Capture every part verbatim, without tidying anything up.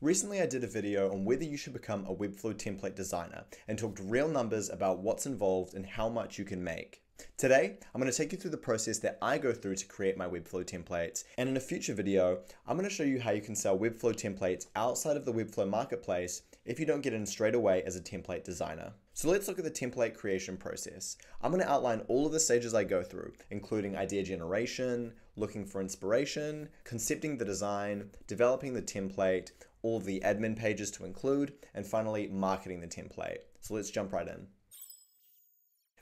Recently, I did a video on whether you should become a Webflow template designer and talked real numbers about what's involved and how much you can make. Today, I'm going to take you through the process that I go through to create my Webflow templates, and in a future video, I'm going to show you how you can sell Webflow templates outside of the Webflow marketplace if you don't get in straight away as a template designer. So let's look at the template creation process. I'm going to outline all of the stages I go through, including idea generation, looking for inspiration, concepting the design, developing the template, all of the admin pages to include, and finally marketing the template. So let's jump right in.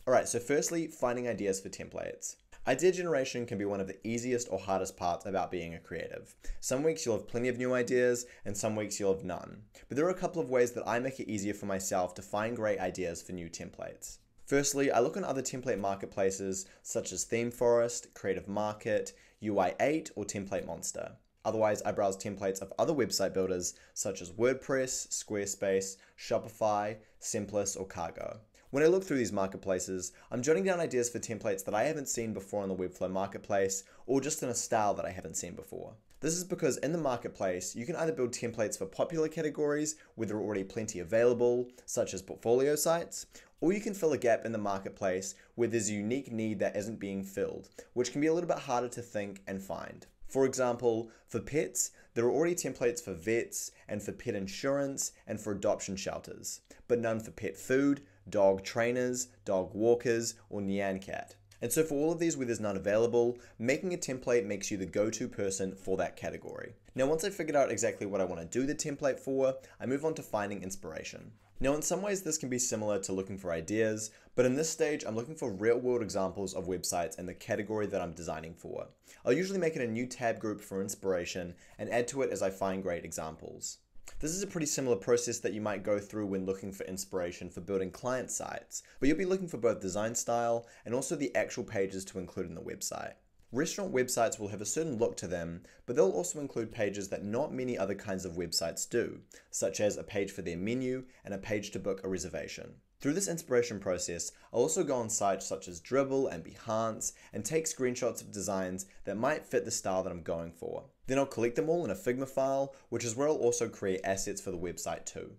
Alright, so firstly, finding ideas for templates. Idea generation can be one of the easiest or hardest parts about being a creative. Some weeks you'll have plenty of new ideas, and some weeks you'll have none. But there are a couple of ways that I make it easier for myself to find great ideas for new templates. Firstly, I look on other template marketplaces such as ThemeForest, Creative Market, U I eight, or Template Monster. Otherwise, I browse templates of other website builders such as WordPress, Squarespace, Shopify, Simplus, or Cargo. When I look through these marketplaces, I'm jotting down ideas for templates that I haven't seen before on the Webflow marketplace, or just in a style that I haven't seen before. This is because in the marketplace, you can either build templates for popular categories, where there are already plenty available, such as portfolio sites, or you can fill a gap in the marketplace where there's a unique need that isn't being filled, which can be a little bit harder to think and find. For example, for pets, there are already templates for vets, and for pet insurance, and for adoption shelters, but none for pet food, dog trainers, dog walkers, or Nyan Cat. And so for all of these where there's none available, making a template makes you the go-to person for that category. Now once I've figured out exactly what I want to do the template for, I move on to finding inspiration. Now in some ways this can be similar to looking for ideas, but in this stage I'm looking for real-world examples of websites in the category that I'm designing for. I'll usually make it a new tab group for inspiration and add to it as I find great examples. This is a pretty similar process that you might go through when looking for inspiration for building client sites, but you'll be looking for both design style and also the actual pages to include in the website. Restaurant websites will have a certain look to them, but they'll also include pages that not many other kinds of websites do, such as a page for their menu and a page to book a reservation. Through this inspiration process, I'll also go on sites such as Dribbble and Behance and take screenshots of designs that might fit the style that I'm going for. Then I'll collect them all in a Figma file, which is where I'll also create assets for the website too.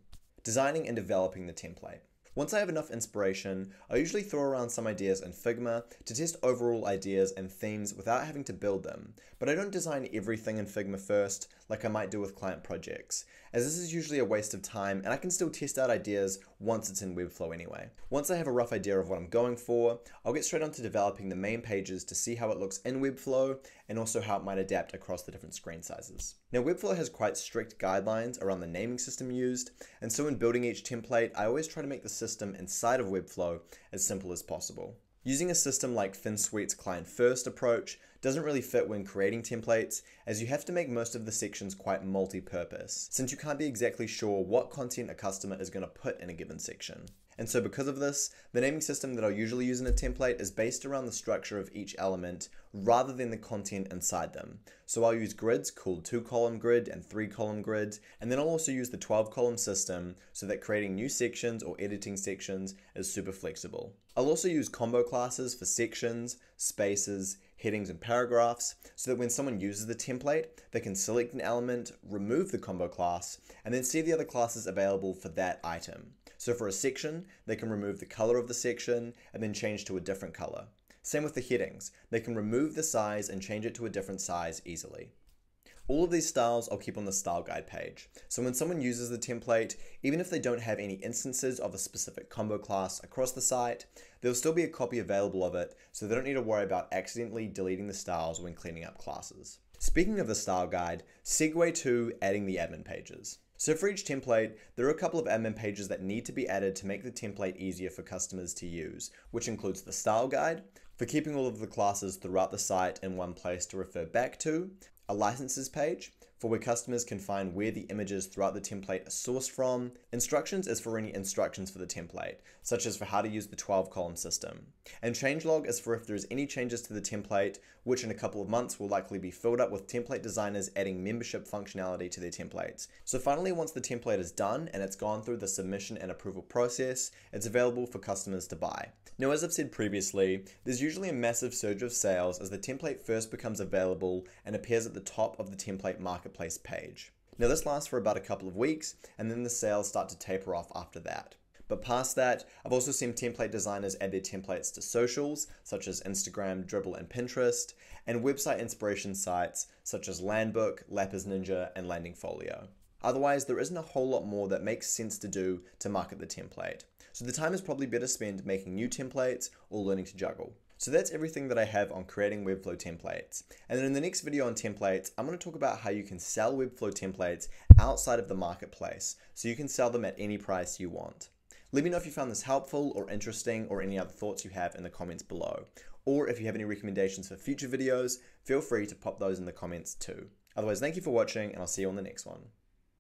Designing and developing the template. Once I have enough inspiration, I usually throw around some ideas in Figma to test overall ideas and themes without having to build them, but I don't design everything in Figma first like I might do with client projects, as this is usually a waste of time and I can still test out ideas once it's in Webflow anyway. Once I have a rough idea of what I'm going for, I'll get straight on to developing the main pages to see how it looks in Webflow and also how it might adapt across the different screen sizes. Now Webflow has quite strict guidelines around the naming system used, and so in building each template, I always try to make the system inside of Webflow as simple as possible. Using a system like FinSuite's client-first approach doesn't really fit when creating templates, as you have to make most of the sections quite multi-purpose, since you can't be exactly sure what content a customer is going to put in a given section. And so because of this, the naming system that I'll usually use in a template is based around the structure of each element rather than the content inside them. So I'll use grids called two-column grid and three-column grid, and then I'll also use the twelve-column system so that creating new sections or editing sections is super flexible. I'll also use combo classes for sections, spaces, headings and paragraphs, so that when someone uses the template, they can select an element, remove the combo class, and then see the other classes available for that item. So for a section, they can remove the color of the section and then change to a different color. Same with the headings, they can remove the size and change it to a different size easily. All of these styles I'll keep on the style guide page, so when someone uses the template, even if they don't have any instances of a specific combo class across the site, there'll still be a copy available of it, so they don't need to worry about accidentally deleting the styles when cleaning up classes. Speaking of the style guide, segue to adding the admin pages. So for each template, there are a couple of admin pages that need to be added to make the template easier for customers to use, which includes the style guide, for keeping all of the classes throughout the site in one place to refer back to, a licenses page, for where customers can find where the images throughout the template are sourced from, instructions is for any instructions for the template, such as for how to use the twelve-column system, and changelog is for if there's any changes to the template, which in a couple of months will likely be filled up with template designers adding membership functionality to their templates. So finally, once the template is done and it's gone through the submission and approval process, it's available for customers to buy. Now, as I've said previously, there's usually a massive surge of sales as the template first becomes available and appears at the top of the template marketplace page. Now this lasts for about a couple of weeks, and then the sales start to taper off after that. But past that, I've also seen template designers add their templates to socials, such as Instagram, Dribbble, and Pinterest, and website inspiration sites, such as Landbook, Lapers Ninja, and Landingfolio. Otherwise, there isn't a whole lot more that makes sense to do to market the template. So the time is probably better spent making new templates or learning to juggle. So that's everything that I have on creating Webflow templates. And then in the next video on templates, I'm going to talk about how you can sell Webflow templates outside of the marketplace, so you can sell them at any price you want. Let me know if you found this helpful or interesting, or any other thoughts you have in the comments below. Or if you have any recommendations for future videos, feel free to pop those in the comments too. Otherwise, thank you for watching, and I'll see you on the next one.